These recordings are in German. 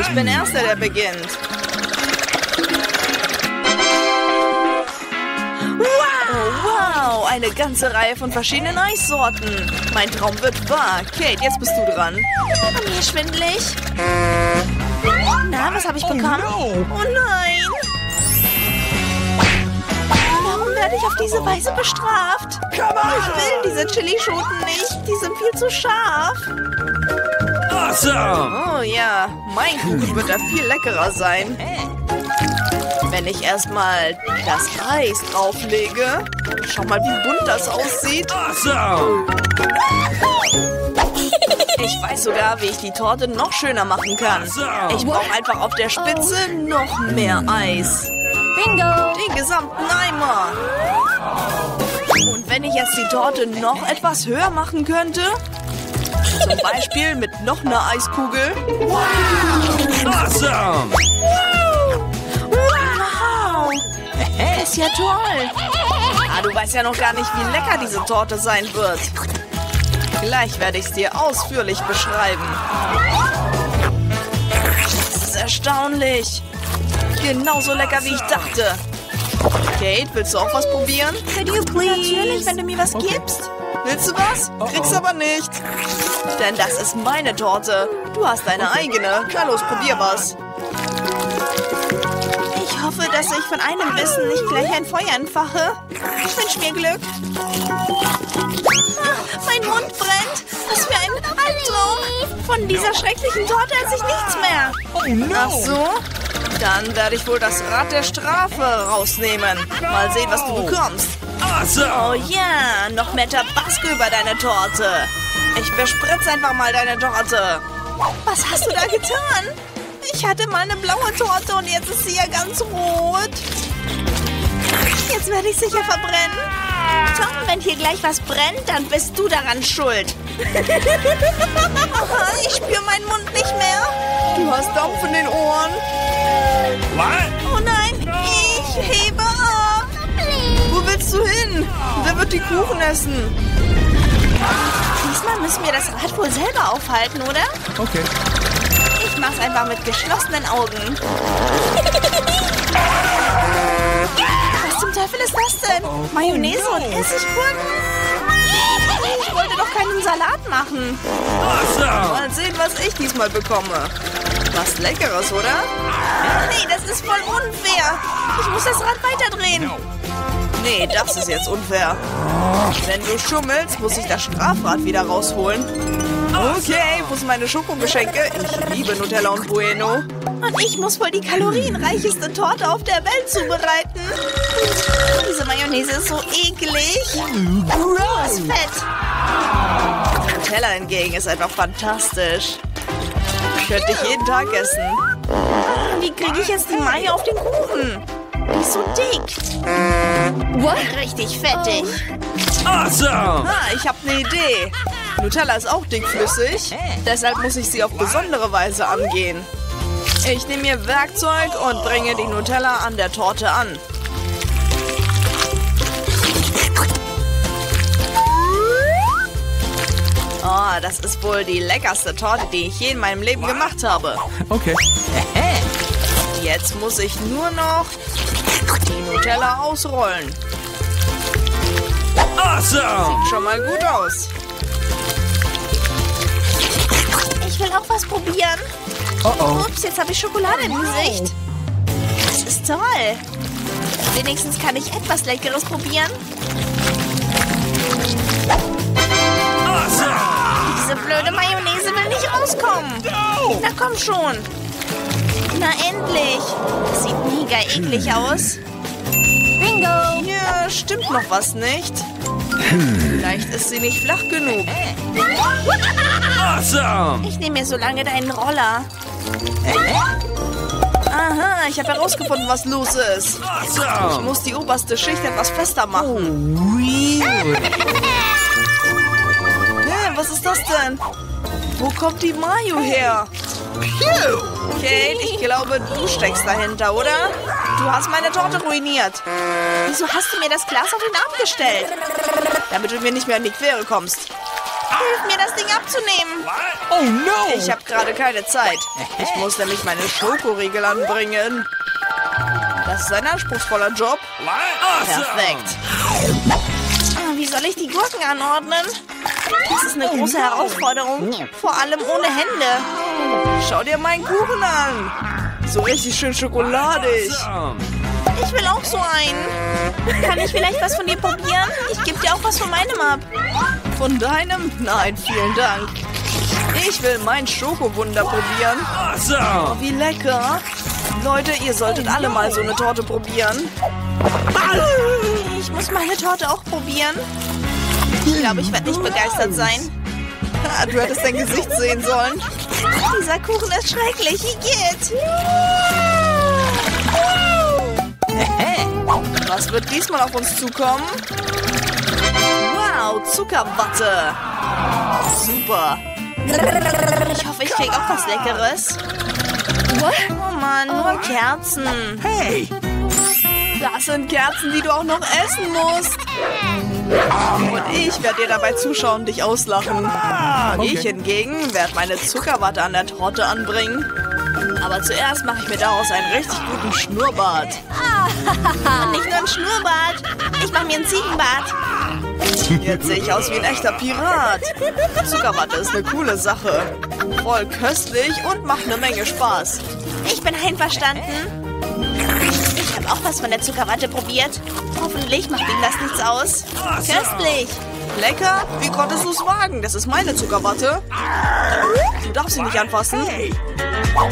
Ich bin Erster, der beginnt. Wow, eine ganze Reihe von verschiedenen Eissorten. Mein Traum wird wahr. Kate, jetzt bist du dran. War mir schwindelig? Na, was habe ich bekommen? Oh nein! Warum werde ich auf diese Weise bestraft? Ich will diese Chilischoten nicht. Die sind viel zu scharf. Oh ja, mein Kuchen wird da viel leckerer sein. Wenn ich erstmal das Eis drauflege. Schau mal, wie bunt das aussieht. Ich weiß sogar, wie ich die Torte noch schöner machen kann. Ich brauche einfach auf der Spitze noch mehr Eis. Bingo! Den gesamten Eimer. Und wenn ich jetzt die Torte noch etwas höher machen könnte... Zum Beispiel mit noch einer Eiskugel. Wow! Awesome! Wow! Ist ja toll! Ah, du weißt ja noch gar nicht, wie lecker diese Torte sein wird. Gleich werde ich es dir ausführlich beschreiben. Das ist erstaunlich. Genauso lecker, wie ich dachte. Kate, willst du auch was probieren? Natürlich, wenn du mir was gibst. Willst du was? Kriegst aber nichts. Denn das ist meine Torte. Du hast deine eigene. Na los, probier was. Ich hoffe, dass ich von einem Bissen nicht gleich ein Feuer entfache. Ich wünsche mir Glück. Mein Mund brennt. Was für ein Albtraum. Von dieser schrecklichen Torte esse ich nichts mehr. Oh no. Ach so? Dann werde ich wohl das Rad der Strafe rausnehmen. Mal sehen, was du bekommst. Oh ja, noch mehr Tabasco über deine Torte. Ich bespritze einfach mal deine Torte. Was hast du da getan? Ich hatte mal eine blaue Torte und jetzt ist sie ja ganz rot. Jetzt werde ich sicher verbrennen. Tom, wenn hier gleich was brennt, dann bist du daran schuld. Ich spüre meinen Mund nicht mehr. Du hast Dampf in den Ohren. Oh nein, ich hebe auf. Wo willst du hin? Wer wird die Kuchen essen? Diesmal müssen wir das Rad wohl selber aufhalten, oder? Okay. Ich mach's einfach mit geschlossenen Augen. Was zum Teufel ist das denn? Mayonnaise und Essigpulver? Ich wollte doch keinen Salat machen. Mal sehen, was ich diesmal bekomme. Was Leckeres, oder? Nee, das ist voll unfair. Ich muss das Rad weiterdrehen. Nee, das ist jetzt unfair. Wenn du schummelst, muss ich das Strafrad wieder rausholen. Okay, wo sind meine Schokogeschenke? Ich liebe Nutella und Bueno. Und ich muss wohl die kalorienreichste Torte auf der Welt zubereiten. Diese Mayonnaise ist so eklig. Gross Fett. Nutella hingegen ist einfach fantastisch. Könnte ich jeden Tag essen. Wie kriege ich jetzt die Mayo auf den Kuchen? Die ist so dick. What? Richtig fettig. Awesome. Ah, ich habe eine Idee. Nutella ist auch dickflüssig. Deshalb muss ich sie auf besondere Weise angehen. Ich nehme mir Werkzeug und bringe die Nutella an der Torte an. Oh, das ist wohl die leckerste Torte, die ich je in meinem Leben gemacht habe. Okay. Jetzt muss ich nur noch die Nutella ausrollen. Awesome! Sieht schon mal gut aus. Ich will auch was probieren. Ups, jetzt habe ich Schokolade im Gesicht. Das ist toll. Wenigstens kann ich etwas Leckeres probieren. Awesome! Diese blöde Mayonnaise will nicht rauskommen. Na komm schon. Na endlich! Das sieht mega eklig aus. Bingo! Hier stimmt noch was nicht. Vielleicht ist sie nicht flach genug. Awesome! Ich nehme mir so lange deinen Roller. Aha, ich habe herausgefunden, was los ist. Awesome! Ich muss die oberste Schicht etwas fester machen. Oh, really? Hey, was ist das denn? Wo kommt die Mayo her? Kate, ich glaube, du steckst dahinter, oder? Du hast meine Torte ruiniert. Wieso hast du mir das Glas auf den Arm gestellt? Damit du mir nicht mehr in die Quere kommst. Hilf mir, das Ding abzunehmen. Oh no! Ich habe gerade keine Zeit. Ich muss nämlich meine Schokoriegel anbringen. Das ist ein anspruchsvoller Job. Perfekt. Wie soll ich die Gurken anordnen? Das ist eine große Herausforderung. Vor allem ohne Hände. Schau dir meinen Kuchen an. So richtig schön schokoladig. Ich will auch so einen. Kann ich vielleicht was von dir probieren? Ich gebe dir auch was von meinem ab. Von deinem? Nein, vielen Dank. Ich will mein Schokowunder probieren. Oh, wie lecker. Leute, ihr solltet alle mal so eine Torte probieren. Ich muss meine Torte auch probieren. Ich glaube, ich werde nicht begeistert sein. Du hättest dein Gesicht sehen sollen. Dieser Kuchen ist schrecklich. Wie geht's? Was wird diesmal auf uns zukommen? Wow, Zuckerwatte. Super. Ich hoffe, ich kriege auch was Leckeres. Oh Mann, nur Kerzen. Hey! Das sind Kerzen, die du auch noch essen musst. Und ich werde dir dabei zuschauen und dich auslachen. Ich hingegen werde meine Zuckerwatte an der Torte anbringen. Aber zuerst mache ich mir daraus einen richtig guten Schnurrbart. Nicht nur ein Schnurrbart, ich mache mir einen Ziegenbart. Jetzt sehe ich aus wie ein echter Pirat. Zuckerwatte ist eine coole Sache. Voll köstlich und macht eine Menge Spaß. Ich bin einverstanden. Ich habe auch was von der Zuckerwatte probiert. Hoffentlich macht ihm das nichts aus. Köstlich. Lecker? Wie konntest du es wagen? Das ist meine Zuckerwatte. Du darfst sie nicht anfassen.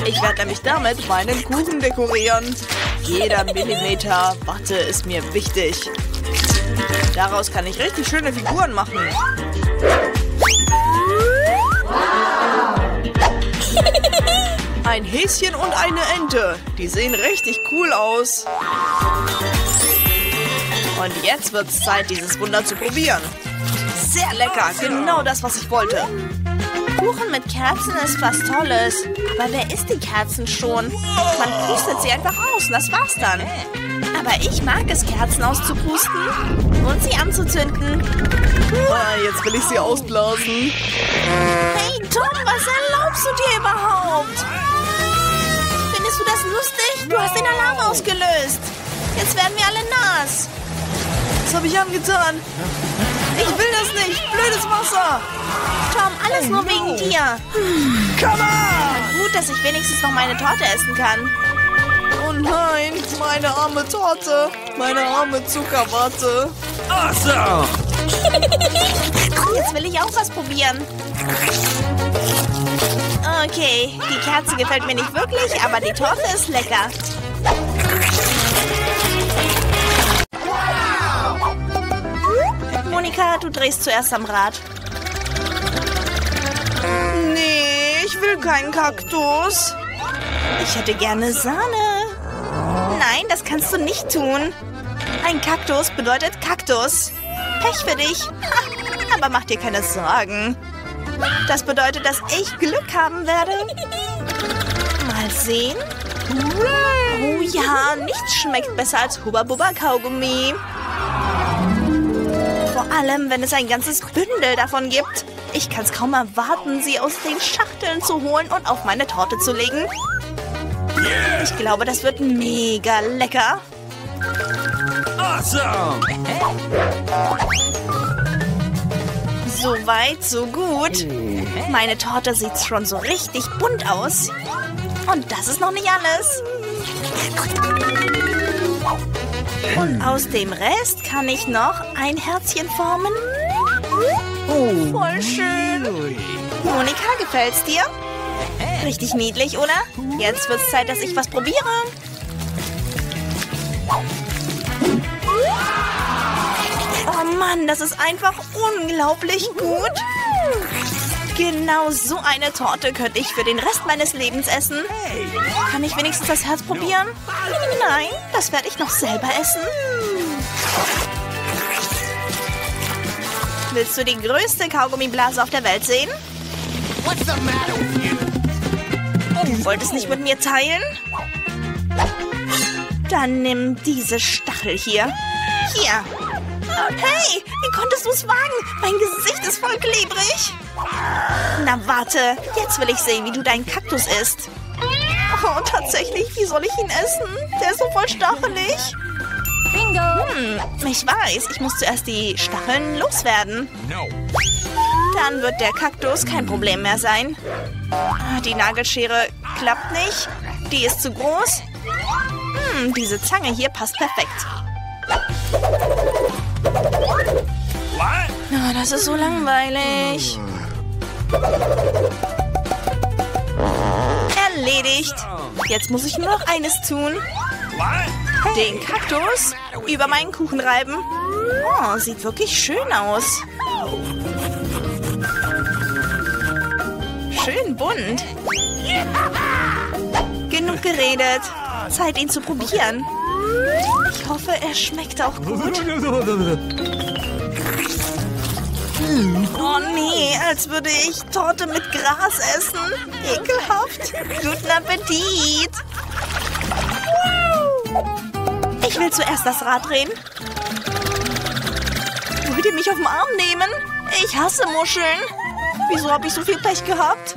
Ich werde nämlich damit meinen Kuchen dekorieren. Jeder Millimeter Watte ist mir wichtig. Daraus kann ich richtig schöne Figuren machen. Ein Häschen und eine Ente. Die sehen richtig cool aus. Und jetzt wird es Zeit, dieses Wunder zu probieren. Sehr lecker. Genau das, was ich wollte. Kuchen mit Kerzen ist was Tolles. Aber wer isst die Kerzen schon? Man pustet sie einfach aus und das war's dann. Aber ich mag es, Kerzen auszupusten und sie anzuzünden. Jetzt will ich sie ausblasen. Hey Tom, was erlaubst du dir überhaupt? Findest du das lustig? Du hast den Alarm ausgelöst. Jetzt werden wir alle nass. Was habe ich angetan? Ich will das nicht. Blödes Wasser. Tom, alles nur wegen dir. Come on! Gut, dass ich wenigstens noch meine Torte essen kann. Oh nein, meine arme Torte. Meine arme Zuckerwatte. Awesome! Jetzt will ich auch was probieren. Okay, die Kerze gefällt mir nicht wirklich, aber die Torte ist lecker. Monika, du drehst zuerst am Rad. Nee, ich will keinen Kaktus. Ich hätte gerne Sahne. Nein, das kannst du nicht tun. Ein Kaktus bedeutet Kaktus. Pech für dich. Ha, aber mach dir keine Sorgen. Das bedeutet, dass ich Glück haben werde. Mal sehen. Oh ja, nichts schmeckt besser als Hubba-Bubba-Kaugummi. Vor allem, wenn es ein ganzes Bündel davon gibt. Ich kann es kaum erwarten, sie aus den Schachteln zu holen und auf meine Torte zu legen. Ich glaube, das wird mega lecker. Awesome! So weit, so gut. Meine Torte sieht schon so richtig bunt aus. Und das ist noch nicht alles. Und aus dem Rest kann ich noch ein Herzchen formen. Voll schön. Monika, gefällt's dir? Richtig niedlich, oder? Jetzt wird's Zeit, dass ich was probiere. Oh Mann, das ist einfach unglaublich gut. Genau so eine Torte könnte ich für den Rest meines Lebens essen. Kann ich wenigstens das Herz probieren? Nein, das werde ich noch selber essen. Willst du die größte Kaugummiblase auf der Welt sehen? Du wolltest nicht mit mir teilen? Dann nimm diese Stachel hier. Hier. Hey, wie konntest du es wagen? Mein Gesicht ist voll klebrig. Na warte, jetzt will ich sehen, wie du deinen Kaktus isst. Oh, tatsächlich, wie soll ich ihn essen? Der ist so voll stachelig. Bingo. Ich weiß, ich muss zuerst die Stacheln loswerden. No. Dann wird der Kaktus kein Problem mehr sein. Die Nagelschere klappt nicht. Die ist zu groß. Diese Zange hier passt perfekt. Oh, das ist so langweilig. Erledigt. Jetzt muss ich nur noch eines tun. Den Kaktus über meinen Kuchen reiben. Oh, sieht wirklich schön aus. Schön bunt. Genug geredet. Zeit, ihn zu probieren. Ich hoffe, er schmeckt auch gut. Oh nee, als würde ich Torte mit Gras essen. Ekelhaft. Guten Appetit. Ich will zuerst das Rad drehen. Wollt ihr mich auf den Arm nehmen? Ich hasse Muscheln. Wieso habe ich so viel Pech gehabt?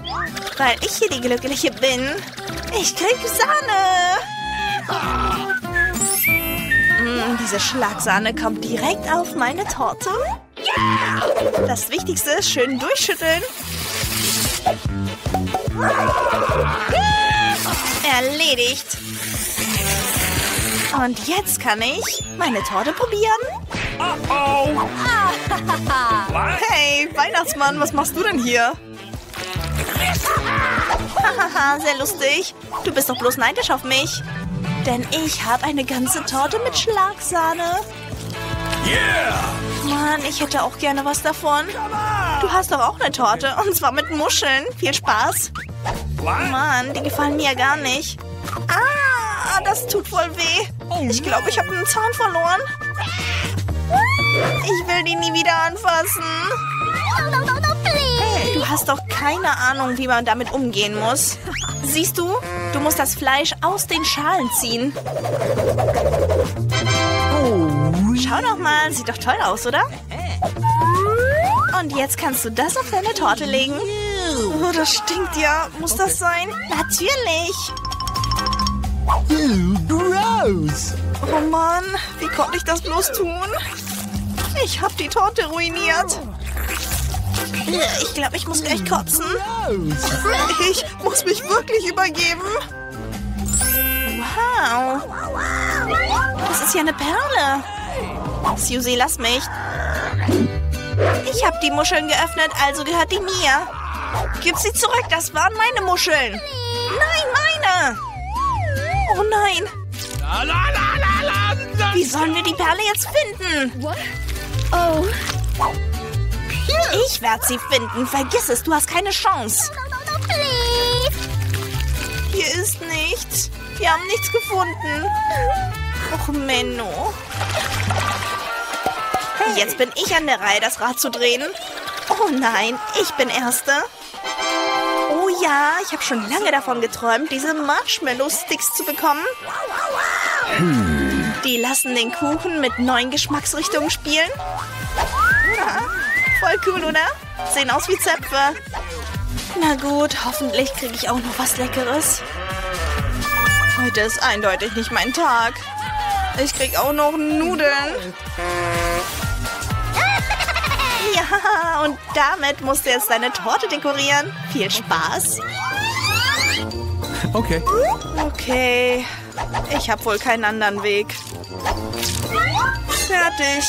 Weil ich hier die Glückliche bin. Ich krieg Sahne. Diese Schlagsahne kommt direkt auf meine Torte. Yeah! Das Wichtigste ist schön durchschütteln. Erledigt. Und jetzt kann ich meine Torte probieren. Uh-oh. Hey, Weihnachtsmann, was machst du denn hier? Hahaha, sehr lustig. Du bist doch bloß neidisch auf mich. Denn ich habe eine ganze Torte mit Schlagsahne. Yeah. Mann, ich hätte auch gerne was davon. Du hast doch auch eine Torte, und zwar mit Muscheln. Viel Spaß. Mann, die gefallen mir gar nicht. Ah, das tut voll weh. Ich glaube, ich habe einen Zahn verloren. Ich will die nie wieder anfassen. Hey, du hast doch keine Ahnung, wie man damit umgehen muss. Siehst du? Du musst das Fleisch aus den Schalen ziehen. Schau doch mal, sieht doch toll aus, oder? Und jetzt kannst du das auf deine Torte legen. Oh, das stinkt ja. Muss das sein? Natürlich. Gross. Oh Mann, wie konnte ich das bloß tun? Ich habe die Torte ruiniert. Ich glaube, ich muss gleich kotzen. Ich muss mich wirklich übergeben. Wow. Das ist ja eine Perle. Susie, lass mich. Ich habe die Muscheln geöffnet, also gehört die mir. Gib sie zurück, das waren meine Muscheln. Nein, meine. Oh nein. Wie sollen wir die Perle jetzt finden? Oh. Ich werde sie finden. Vergiss es, du hast keine Chance. Hier ist nichts. Wir haben nichts gefunden. Och, Menno. Jetzt bin ich an der Reihe, das Rad zu drehen. Oh nein, ich bin Erste. Oh ja, ich habe schon lange davon geträumt, diese Marshmallow-Sticks zu bekommen. Die lassen den Kuchen mit neuen Geschmacksrichtungen spielen. Ja. Voll cool, oder? Sehen aus wie Zöpfe. Na gut, hoffentlich kriege ich auch noch was Leckeres. Heute ist eindeutig nicht mein Tag. Ich kriege auch noch Nudeln. Ja, und damit musst du jetzt deine Torte dekorieren. Viel Spaß. Okay. Okay, ich habe wohl keinen anderen Weg. Fertig.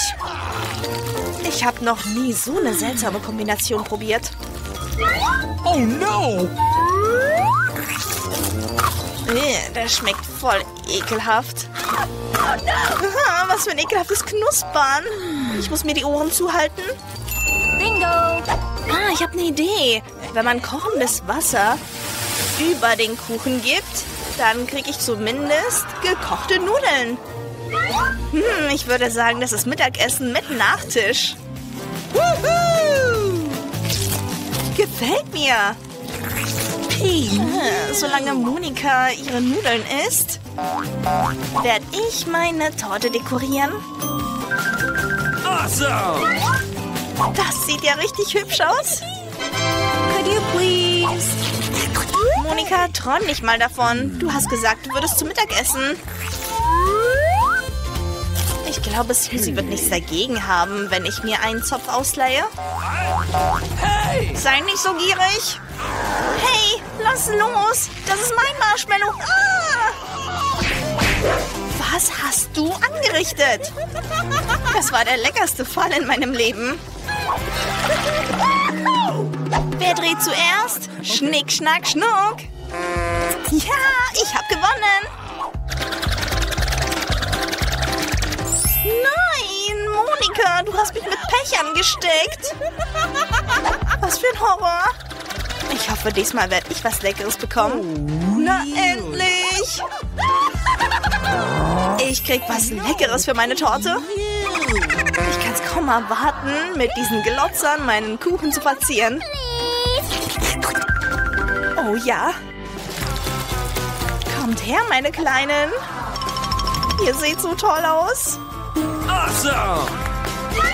Ich habe noch nie so eine seltsame Kombination probiert. Oh no! Das schmeckt voll ekelhaft. Oh no! Was für ein ekelhaftes Knuspern. Ich muss mir die Ohren zuhalten. Bingo! Ah, ich habe eine Idee. Wenn man kochendes Wasser über den Kuchen gibt, dann kriege ich zumindest gekochte Nudeln. Ich würde sagen, das ist Mittagessen mit Nachtisch. Woohoo! Gefällt mir. Solange Monika ihre Nudeln isst, werde ich meine Torte dekorieren. Awesome! Das sieht ja richtig hübsch aus. Could you please? Monika, träum nicht mal davon. Du hast gesagt, du würdest zu Mittag essen. Ich glaube, Susie wird nichts dagegen haben, wenn ich mir einen Zopf ausleihe. Hey! Sei nicht so gierig. Hey, lass los. Das ist mein Marshmallow. Ah! Was hast du angerichtet? Das war der leckerste Fall in meinem Leben. Wer dreht zuerst? Schnick, schnack, schnuck. Ja, ich habe gewonnen. Nein, Monika, du hast mich mit Pech angesteckt. Was für ein Horror. Ich hoffe, diesmal werde ich was Leckeres bekommen. Na endlich. Ich krieg was Leckeres für meine Torte. Ich kann's kaum erwarten, mit diesen Glotzern meinen Kuchen zu verzieren. Oh ja. Kommt her, meine Kleinen. Ihr seht so toll aus. Awesome!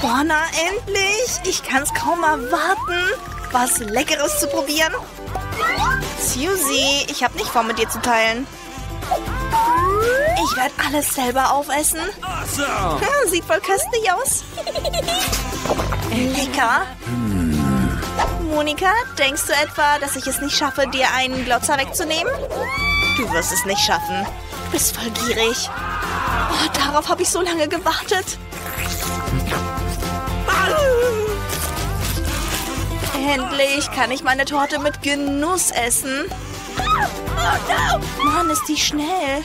Boah, na endlich! Ich kann's kaum erwarten, was Leckeres zu probieren. Susie, ich hab nicht vor, mit dir zu teilen. Ich werde alles selber aufessen. Awesome. Ja, sieht voll köstlich aus. Lecker. Monika, denkst du etwa, dass ich es nicht schaffe, dir einen Glotzer wegzunehmen? Du wirst es nicht schaffen. Du bist voll gierig. Oh, darauf habe ich so lange gewartet. Endlich kann ich meine Torte mit Genuss essen. Mann, ist die schnell.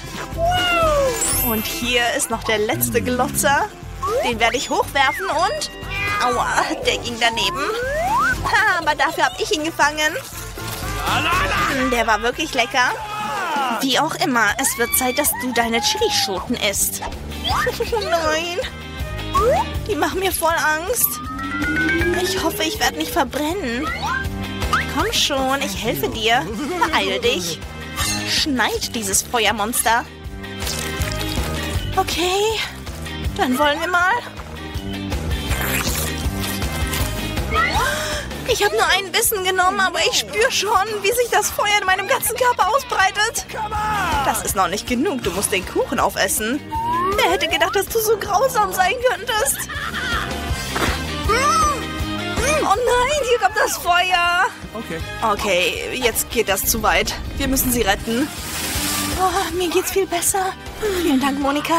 Und hier ist noch der letzte Glotzer. Den werde ich hochwerfen und... Aua, der ging daneben. Ha, aber dafür habe ich ihn gefangen. Der war wirklich lecker. Wie auch immer, es wird Zeit, dass du deine Chilischoten isst. Nein. Die machen mir voll Angst. Ich hoffe, ich werde nicht verbrennen. Komm schon, ich helfe dir. Beeil dich. Schneid dieses Feuermonster. Okay, dann wollen wir mal. Ich habe nur einen Bissen genommen, aber ich spüre schon, wie sich das Feuer in meinem ganzen Körper ausbreitet. Das ist noch nicht genug, du musst den Kuchen aufessen. Wer hätte gedacht, dass du so grausam sein könntest? Oh nein, hier kommt das Feuer. Okay, jetzt geht das zu weit. Wir müssen sie retten. Oh, mir geht's viel besser. Vielen Dank, Monika.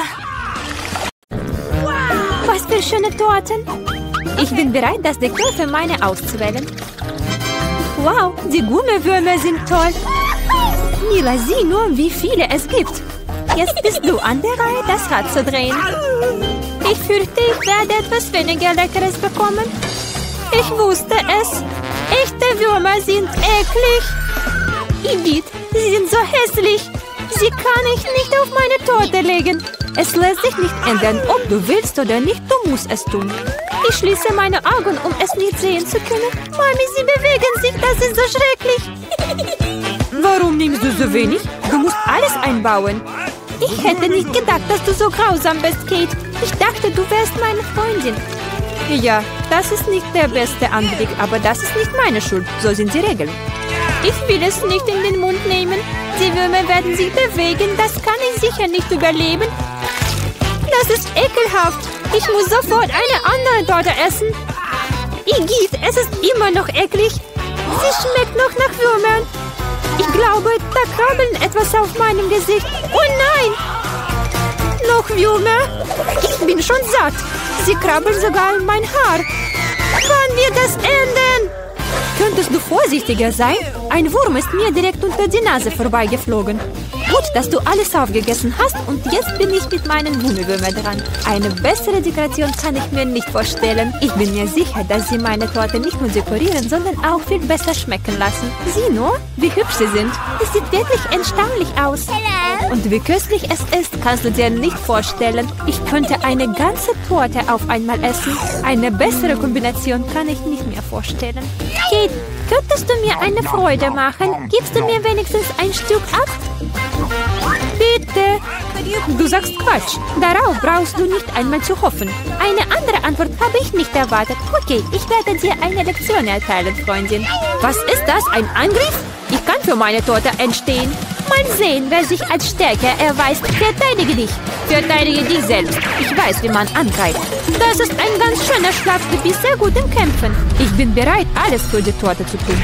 Wow. Was für schöne Torten. Ich bin bereit, das Dekor für meine auszuwählen. Wow, die Gummiwürmer sind toll. Nila, sieh nur, wie viele es gibt. Jetzt bist du an der Reihe, das Rad zu drehen. Ich fürchte, ich werde etwas weniger Leckeres bekommen. Ich wusste es. Echte Würmer sind eklig. Igitt, sie sind so hässlich. Sie kann ich nicht auf meine Torte legen. Es lässt sich nicht ändern, ob du willst oder nicht, du musst es tun. Ich schließe meine Augen, um es nicht sehen zu können. Mami, sie bewegen sich, das ist so schrecklich. Warum nimmst du so wenig? Du musst alles einbauen. Ich hätte nicht gedacht, dass du so grausam bist, Kate. Ich dachte, du wärst meine Freundin. Ja, das ist nicht der beste Anblick, aber das ist nicht meine Schuld. So sind die Regeln. Ich will es nicht in den Mund nehmen. Die Würmer werden sich bewegen, das kann ich sicher nicht überleben. Das ist ekelhaft. Ich muss sofort eine andere Torte essen. Igitt, es ist immer noch eklig. Sie schmeckt noch nach Würmern. Ich glaube, da krabbeln etwas auf meinem Gesicht. Oh nein! Noch Würmer? Ich bin schon satt. Sie krabbeln sogar in mein Haar. Wann wird das enden? Könntest du vorsichtiger sein? Ein Wurm ist mir direkt unter die Nase vorbeigeflogen. Gut, dass du alles aufgegessen hast und jetzt bin ich mit meinen Gummiwürmern dran. Eine bessere Dekoration kann ich mir nicht vorstellen. Ich bin mir sicher, dass sie meine Torte nicht nur dekorieren, sondern auch viel besser schmecken lassen. Sieh nur, wie hübsch sie sind. Es sieht wirklich erstaunlich aus. Hello. Und wie köstlich es ist, kannst du dir nicht vorstellen. Ich könnte eine ganze Torte auf einmal essen. Eine bessere Kombination kann ich nicht mehr vorstellen. Kate, könntest du mir eine Freude machen? Gibst du mir wenigstens ein Stück ab? Bitte. Du sagst Quatsch. Darauf brauchst du nicht einmal zu hoffen. Eine andere Antwort habe ich nicht erwartet. Okay, ich werde dir eine Lektion erteilen, Freundin. Was ist das, ein Angriff? Ich kann für meine Torte entstehen. Mal sehen, wer sich als stärker erweist. Verteidige dich. Verteidige dich selbst. Ich weiß, wie man angreift. Das ist ein ganz schöner Schlag. Du bist sehr gut im Kämpfen. Ich bin bereit, alles für die Torte zu tun.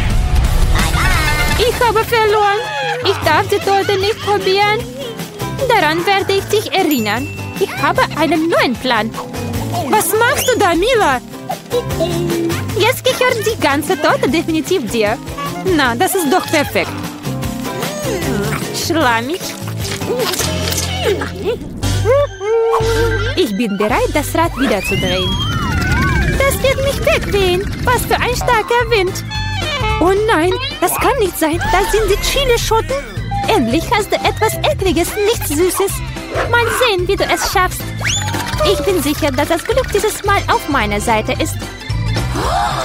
Ich habe verloren. Ich darf die Torte nicht probieren. Daran werde ich dich erinnern. Ich habe einen neuen Plan. Was machst du da, Mila? Jetzt gehört die ganze Torte definitiv dir. Na, das ist doch perfekt. Schlammig. Ich bin bereit, das Rad wiederzudrehen. Das wird mich wegwehen. Was für ein starker Wind. Oh nein, das kann nicht sein. Das sind die Chilischoten. Endlich hast du etwas Ekliges, nichts Süßes. Mal sehen, wie du es schaffst. Ich bin sicher, dass das Glück dieses Mal auf meiner Seite ist.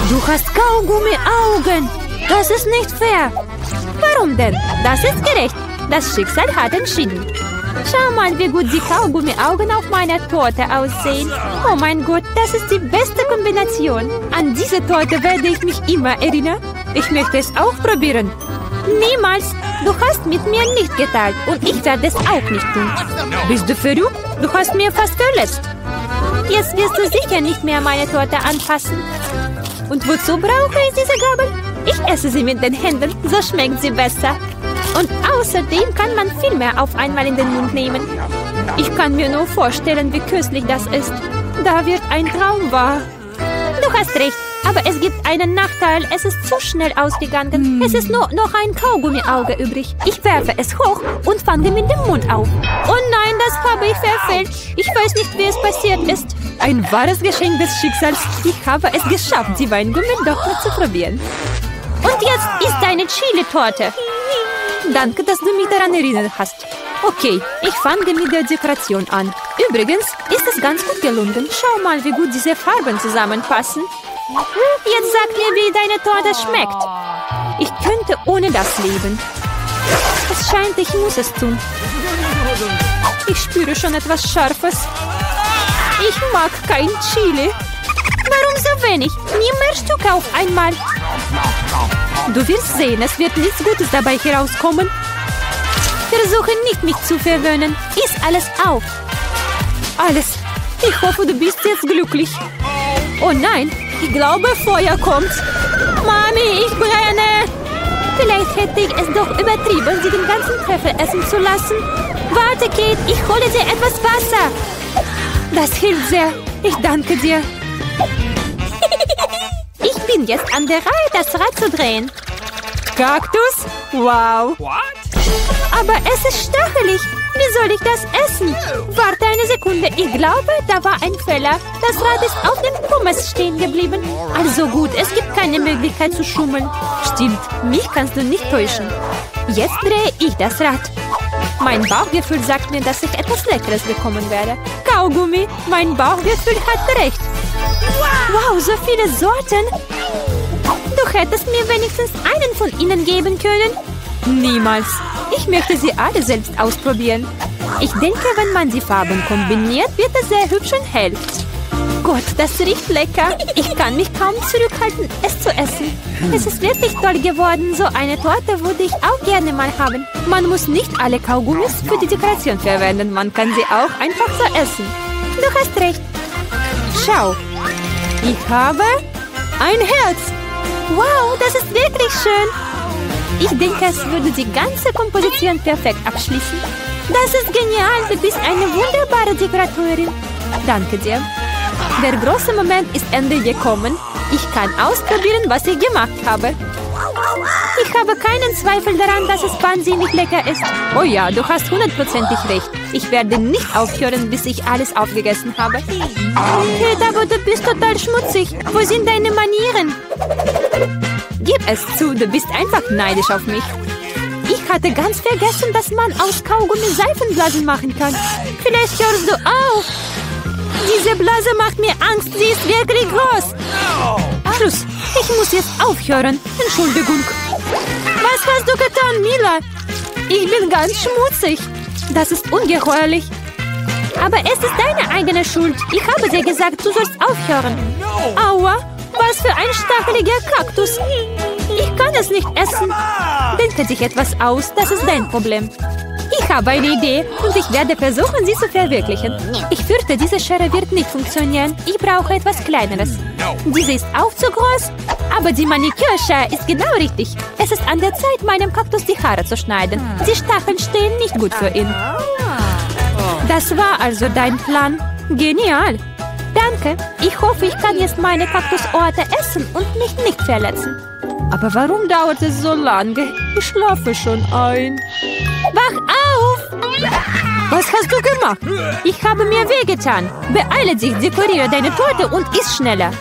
Du hast Kaugummi-Augen. Das ist nicht fair. Warum denn? Das ist gerecht. Das Schicksal hat entschieden. Schau mal, wie gut die Kaugummi-Augen auf meiner Torte aussehen. Oh mein Gott, das ist die beste Kombination. An diese Torte werde ich mich immer erinnern. Ich möchte es auch probieren. Niemals. Du hast mit mir nicht geteilt und ich werde es auch nicht tun. Bist du verrückt? Du hast mir fast verletzt. Jetzt wirst du sicher nicht mehr meine Torte anfassen. Und wozu brauche ich diese Gabel? Ich esse sie mit den Händen, so schmeckt sie besser. Und außerdem kann man viel mehr auf einmal in den Mund nehmen. Ich kann mir nur vorstellen, wie köstlich das ist. Da wird ein Traum wahr. Du hast recht, aber es gibt einen Nachteil. Es ist zu schnell ausgegangen. Es ist nur noch ein Kaugummiauge übrig. Ich werfe es hoch und fange mit dem Mund auf. Oh nein, das habe ich verfehlt. Ich weiß nicht, wie es passiert ist. Ein wahres Geschenk des Schicksals. Ich habe es geschafft, die Weingummi-Doktor zu probieren. Und jetzt ist deine Chili-Torte. Danke, dass du mich daran erinnert hast. Okay, ich fange mit der Dekoration an. Übrigens ist es ganz gut gelungen. Schau mal, wie gut diese Farben zusammenpassen. Jetzt sag mir, wie deine Torte schmeckt. Ich könnte ohne das leben. Es scheint, ich muss es tun. Ich spüre schon etwas Scharfes. Ich mag kein Chili. Warum so wenig? Nie mehr Stück auf einmal. Du wirst sehen, es wird nichts Gutes dabei herauskommen. Versuche nicht, mich zu verwöhnen. Iss alles auf. Alles. Ich hoffe, du bist jetzt glücklich. Oh nein, ich glaube, Feuer kommt. Mami, ich brenne. Vielleicht hätte ich es doch übertrieben, sie den ganzen Treffer essen zu lassen. Warte, Kate, ich hole dir etwas Wasser. Das hilft sehr. Ich danke dir. Ich bin jetzt an der Reihe, das Rad zu drehen. Kaktus? Wow. Aber es ist stachelig. Wie soll ich das essen? Warte eine Sekunde. Ich glaube, da war ein Fehler. Das Rad ist auf dem Pommes stehen geblieben. Also gut, es gibt keine Möglichkeit zu schummeln. Stimmt, mich kannst du nicht täuschen. Jetzt drehe ich das Rad. Mein Bauchgefühl sagt mir, dass ich etwas Leckeres bekommen werde. Kaugummi, mein Bauchgefühl hat recht. Wow, so viele Sorten. Du hättest mir wenigstens einen von ihnen geben können. Niemals. Ich möchte sie alle selbst ausprobieren. Ich denke, wenn man die Farben kombiniert, wird es sehr hübsch und hell. Gott, das riecht lecker. Ich kann mich kaum zurückhalten, es zu essen. Es ist wirklich toll geworden. So eine Torte würde ich auch gerne mal haben. Man muss nicht alle Kaugummis für die Dekoration verwenden. Man kann sie auch einfach so essen. Du hast recht. Schau. Ich habe ein Herz. Wow, das ist wirklich schön. Ich denke, es würde die ganze Komposition perfekt abschließen. Das ist genial. Du bist eine wunderbare Dekoratorin. Danke dir. Der große Moment ist endlich gekommen. Ich kann ausprobieren, was ich gemacht habe. Ich habe keinen Zweifel daran, dass es wahnsinnig lecker ist. Oh ja, du hast hundertprozentig recht. Ich werde nicht aufhören, bis ich alles aufgegessen habe. Hey, Dabo, du bist total schmutzig. Wo sind deine Manieren? Gib es zu, du bist einfach neidisch auf mich. Ich hatte ganz vergessen, dass man aus Kaugummi Seifenblasen machen kann. Vielleicht hörst du auf. Diese Blase macht mir Angst, sie ist wirklich groß. Schluss, ich muss jetzt aufhören. Entschuldigung. Was hast du getan, Mila? Ich bin ganz schmutzig. Das ist ungeheuerlich. Aber es ist deine eigene Schuld. Ich habe dir gesagt, du sollst aufhören. Aua, was für ein stacheliger Kaktus. Ich kann es nicht essen. Denke dich etwas aus, das ist dein Problem. Ich habe eine Idee und ich werde versuchen, sie zu verwirklichen. Ich fürchte, diese Schere wird nicht funktionieren. Ich brauche etwas Kleineres. Diese ist auch zu groß, aber die Manikürschere ist genau richtig. Es ist an der Zeit, meinem Kaktus die Haare zu schneiden. Die Stacheln stehen nicht gut für ihn. Das war also dein Plan. Genial. Danke. Ich hoffe, ich kann jetzt meine Kaktusorte essen und mich nicht verletzen. Aber warum dauert es so lange? Ich schlafe schon ein. Wach auf! Was hast du gemacht? Ich habe mir wehgetan. Beeile dich, dekoriere deine Torte und iss schneller.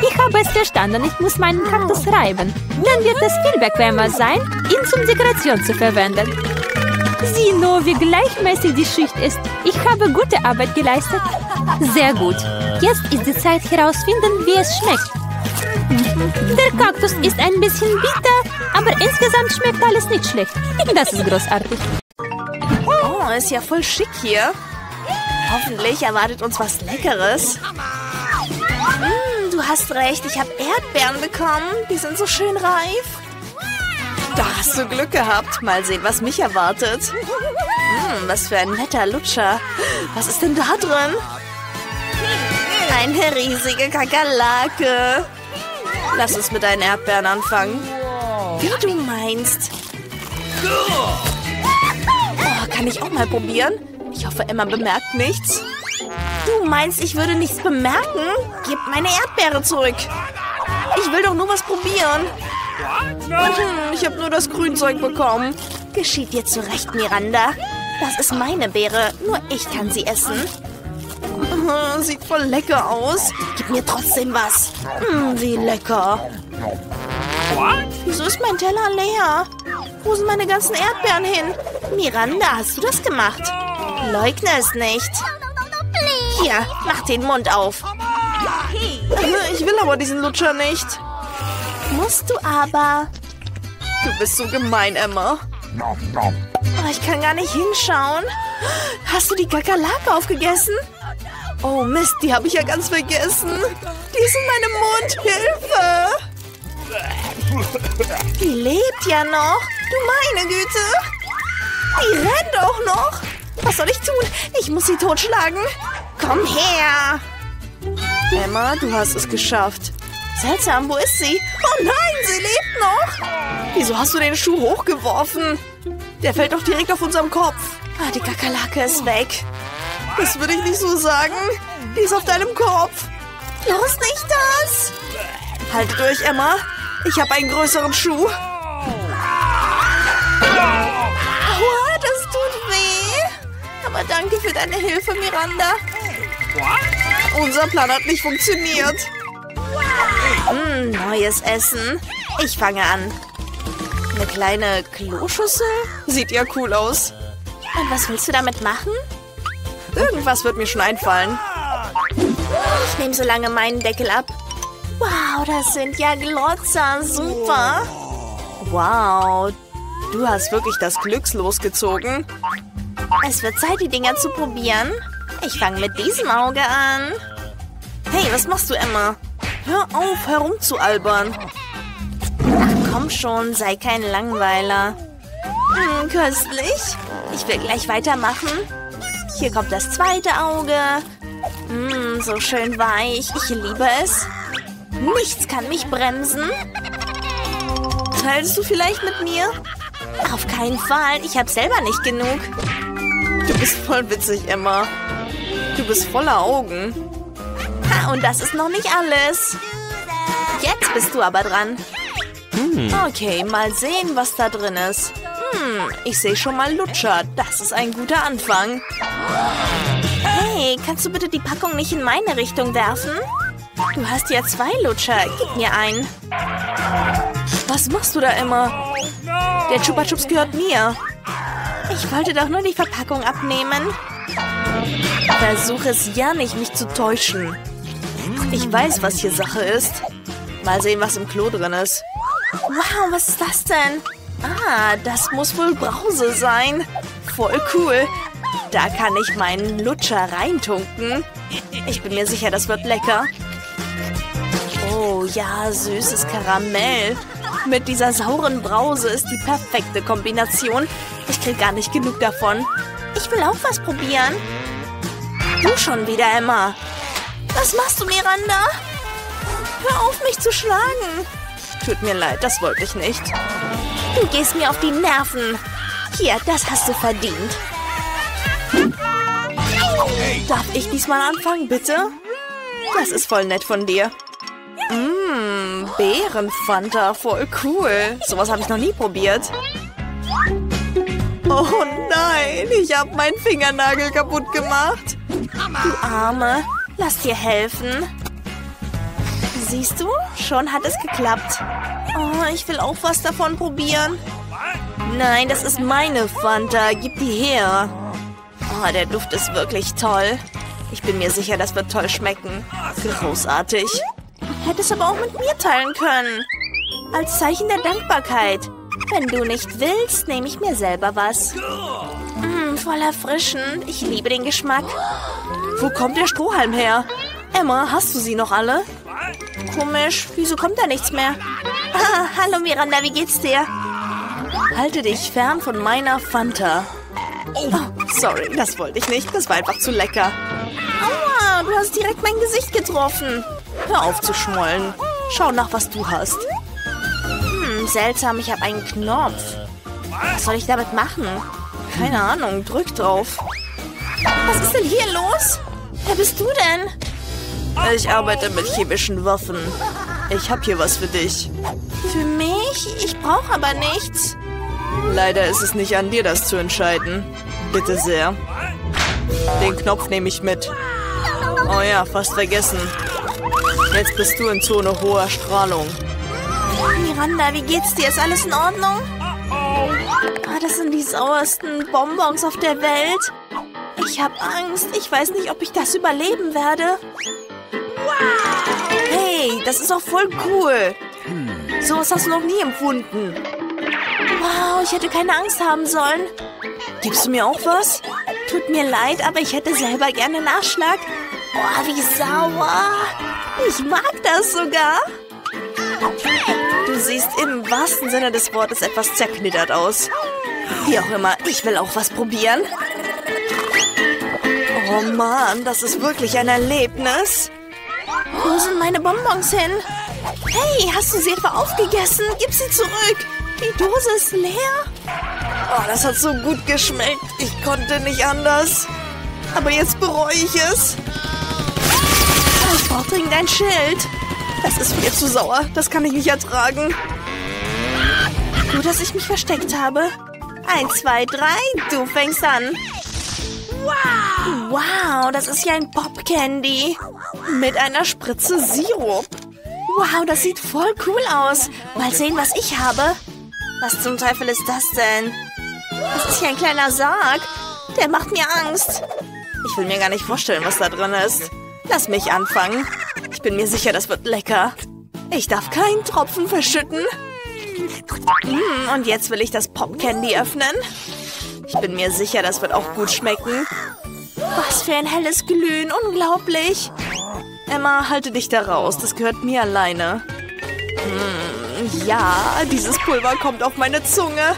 Ich habe es verstanden, ich muss meinen Kaktus reiben. Dann wird es viel bequemer sein, ihn zum Dekoration zu verwenden. Sieh nur, wie gleichmäßig die Schicht ist. Ich habe gute Arbeit geleistet. Sehr gut. Jetzt ist die Zeit herausfinden, wie es schmeckt. Der Kaktus ist ein bisschen bitter, aber insgesamt schmeckt alles nicht schlecht. Das ist großartig. Oh, ist ja voll schick hier. Hoffentlich erwartet uns was Leckeres. Du hast recht, ich habe Erdbeeren bekommen. Die sind so schön reif. Da hast du Glück gehabt. Mal sehen, was mich erwartet. Was für ein netter Lutscher. Was ist denn da drin? Eine riesige Kakerlake. Lass uns mit deinen Erdbeeren anfangen. Wie du meinst. Oh, kann ich auch mal probieren? Ich hoffe, Emma bemerkt nichts. Du meinst, ich würde nichts bemerken? Gib meine Erdbeere zurück. Ich will doch nur was probieren. Ich habe nur das Grünzeug bekommen. Geschieht dir zu Recht, Miranda. Das ist meine Beere, nur ich kann sie essen. Sieht voll lecker aus. Gib mir trotzdem was. Wie lecker. Wieso ist mein Teller leer? Wo sind meine ganzen Erdbeeren hin? Miranda, hast du das gemacht? Leugne es nicht. Hier, mach den Mund auf. Ich will aber diesen Lutscher nicht. Musst du aber. Du bist so gemein, Emma. Oh, ich kann gar nicht hinschauen. Hast du die Kakerlake aufgegessen? Oh Mist, die habe ich ja ganz vergessen. Die ist in meinem Mund. Hilfe! Die lebt ja noch. Du meine Güte. Die rennt auch noch. Was soll ich tun? Ich muss sie totschlagen. Komm her. Emma, du hast es geschafft. Seltsam, wo ist sie? Oh nein, sie lebt noch. Wieso hast du den Schuh hochgeworfen? Der fällt doch direkt auf unserem Kopf. Ah, die Kakerlake ist weg. Das würde ich nicht so sagen. Die ist auf deinem Kopf. Los, nicht das. Halt durch, Emma. Ich habe einen größeren Schuh. Aua, das tut weh. Aber danke für deine Hilfe, Miranda. Unser Plan hat nicht funktioniert. Neues Essen. Ich fange an. Eine kleine Kloschüssel? Sieht ja cool aus. Und was willst du damit machen? Irgendwas wird mir schon einfallen. Ich nehme so lange meinen Deckel ab. Wow, das sind ja Glotzer. Super. Wow, du hast wirklich das Glückslos gezogen. Es wird Zeit, die Dinger zu probieren. Ich fange mit diesem Auge an. Hey, was machst du, Emma? Hör auf, herumzualbern. Ach komm schon, sei kein Langweiler. Köstlich. Ich will gleich weitermachen. Hier kommt das zweite Auge. So schön weich. Ich liebe es. Nichts kann mich bremsen. Teilst du vielleicht mit mir? Auf keinen Fall. Ich habe selber nicht genug. Du bist voll witzig, Emma. Du bist voller Augen. Ha, und das ist noch nicht alles. Jetzt bist du aber dran. Okay, mal sehen, was da drin ist. Ich sehe schon mal Lutscher. Das ist ein guter Anfang. Hey, kannst du bitte die Packung nicht in meine Richtung werfen? Du hast ja 2 Lutscher. Gib mir einen. Was machst du da immer? Der Chupa Chups gehört mir. Ich wollte doch nur die Verpackung abnehmen. Versuche es ja nicht, mich zu täuschen. Ich weiß, was hier Sache ist. Mal sehen, was im Klo drin ist. Wow, was ist das denn? Ah, das muss wohl Brause sein. voll cool. Da kann ich meinen Lutscher reintunken. Ich bin mir sicher, das wird lecker. Oh ja, süßes Karamell. Mit dieser sauren Brause ist die perfekte Kombination. Ich krieg gar nicht genug davon. Ich will auch was probieren. Du schon wieder, Emma. Was machst du, Miranda? Hör auf, mich zu schlagen. Tut mir leid, das wollte ich nicht. Du gehst mir auf die Nerven. Hier, das hast du verdient. Darf ich diesmal anfangen, bitte? Das ist voll nett von dir. Beerenfanta, voll cool. Sowas habe ich noch nie probiert. Oh nein, ich habe meinen Fingernagel kaputt gemacht. Du Arme, lass dir helfen. Siehst du, schon hat es geklappt. Oh, ich will auch was davon probieren. Nein, das ist meine Fanta, gib die her. Oh, der Duft ist wirklich toll. Ich bin mir sicher, das wird toll schmecken. Großartig. Hättest aber auch mit mir teilen können. Als Zeichen der Dankbarkeit. Wenn du nicht willst, nehme ich mir selber was. Voll erfrischend. Ich liebe den Geschmack. Wo kommt der Strohhalm her? Emma, hast du sie noch alle? Komisch, wieso kommt da nichts mehr? Ah, hallo Miranda, wie geht's dir? Halte dich fern von meiner Fanta. Oh, sorry, das wollte ich nicht. Das war einfach zu lecker. Aua, du hast direkt mein Gesicht getroffen. Hör auf zu schmollen. Schau nach, was du hast. Seltsam, ich habe einen Knopf. Was soll ich damit machen? Keine Ahnung, drück drauf. Was ist denn hier los? Wer bist du denn? Ich arbeite mit chemischen Waffen. Ich habe hier was für dich. Für mich? Ich brauche aber nichts. Leider ist es nicht an dir, das zu entscheiden. Bitte sehr. Den Knopf nehme ich mit. Oh ja, fast vergessen. Jetzt bist du in Zone hoher Strahlung. Miranda, wie geht's dir? Ist alles in Ordnung? Ah, das sind die sauersten Bonbons auf der Welt. Ich habe Angst. Ich weiß nicht, ob ich das überleben werde. Hey, das ist doch voll cool. So was hast du noch nie empfunden. Wow, ich hätte keine Angst haben sollen. Gibst du mir auch was? Tut mir leid, aber ich hätte selber gerne Nachschlag. Oh, wie sauer. Ich mag das sogar. Du siehst im wahrsten Sinne des Wortes etwas zerknittert aus. Wie auch immer, ich will auch was probieren. Oh Mann, das ist wirklich ein Erlebnis. Wo sind meine Bonbons hin? Hey, hast du sie etwa aufgegessen? Gib sie zurück. Die Dose ist leer. Oh, das hat so gut geschmeckt. Ich konnte nicht anders. Aber jetzt bereue ich es. Ich brauche dringend ein Schild. Das ist mir zu sauer. Das kann ich nicht ertragen. Gut, dass ich mich versteckt habe. 1, 2, 3, du fängst an. Wow, das ist ja ein Pop-Candy. Mit einer Spritze Sirup. Wow, das sieht voll cool aus. Mal sehen, was ich habe. Was zum Teufel ist das denn? Das ist ja ein kleiner Sarg. Der macht mir Angst. Ich will mir gar nicht vorstellen, was da drin ist. Lass mich anfangen. Ich bin mir sicher, das wird lecker. Ich darf keinen Tropfen verschütten. Und jetzt will ich das Pop-Candy öffnen. Ich bin mir sicher, das wird auch gut schmecken. Was für ein helles Glühen, unglaublich. Emma, halte dich da raus, das gehört mir alleine. Ja, dieses Pulver kommt auf meine Zunge.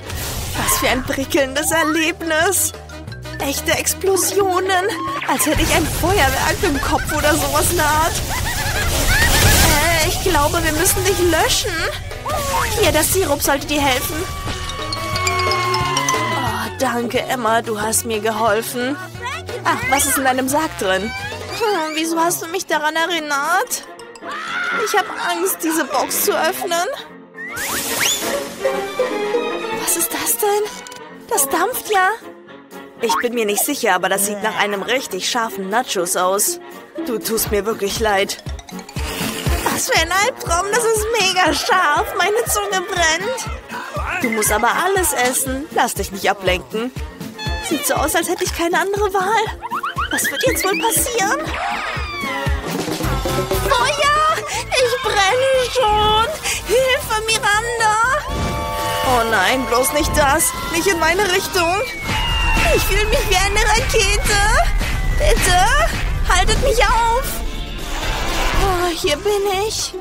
Was für ein prickelndes Erlebnis. Echte Explosionen, als hätte ich ein Feuerwerk im Kopf oder sowas in der Art. Ich glaube, wir müssen dich löschen. Hier, das Sirup sollte dir helfen. Oh, danke, Emma, du hast mir geholfen. Ach, was ist in deinem Sarg drin? Wieso hast du mich daran erinnert? Ich habe Angst, diese Box zu öffnen. Was ist das denn? Das dampft ja. Ich bin mir nicht sicher, aber das sieht nach einem richtig scharfen Nachos aus. Du tust mir wirklich leid. Was für ein Albtraum, das ist mega scharf. Meine Zunge brennt. Du musst aber alles essen. Lass dich nicht ablenken. Sieht so aus, als hätte ich keine andere Wahl. Was wird jetzt wohl passieren? Oh ja, ich brenne schon. Hilfe, Miranda. Oh nein, bloß nicht das. Nicht in meine Richtung. Ich fühle mich wie eine Rakete. Bitte, haltet mich auf. Oh, hier bin ich.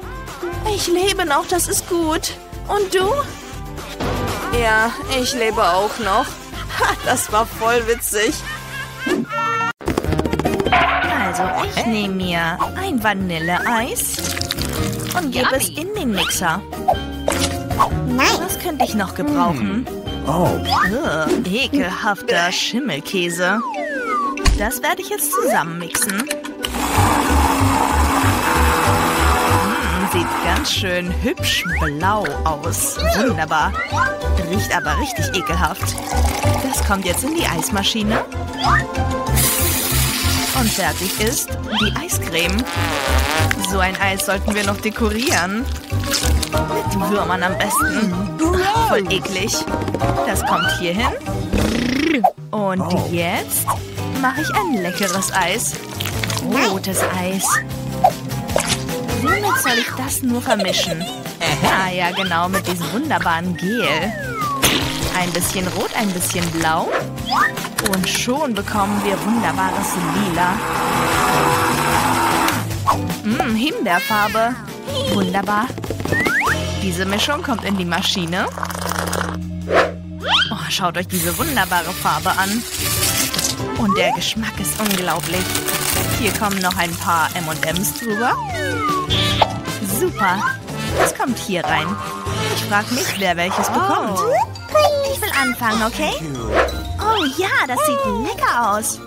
Ich lebe noch, das ist gut. Und du? Ja, ich lebe auch noch. Ha, das war voll witzig. Also, ich nehme mir ein Vanilleeis und gebe es in den Mixer. Nein. Das könnte ich noch gebrauchen. Oh. Ekelhafter Schimmelkäse. Das werde ich jetzt zusammenmixen. Sieht ganz schön hübsch blau aus. Wunderbar. Riecht aber richtig ekelhaft. Das kommt jetzt in die Eismaschine. Und fertig ist die Eiscreme. So ein Eis sollten wir noch dekorieren. Mit Würmern am besten. Ach, voll eklig. Das kommt hier hin. Und jetzt mache ich ein leckeres Eis. Rotes Eis. Womit soll ich das nur vermischen? Ah ja, genau, mit diesem wunderbaren Gel. Ein bisschen rot, ein bisschen blau. Und schon bekommen wir wunderbares Lila. Himbeerfarbe. Wunderbar. Diese Mischung kommt in die Maschine. Oh, schaut euch diese wunderbare Farbe an. Und der Geschmack ist unglaublich. Hier kommen noch ein paar M&Ms drüber. Super. Das kommt hier rein. Ich frage mich, wer welches bekommt. Ich will anfangen, okay? Oh ja, das sieht lecker aus.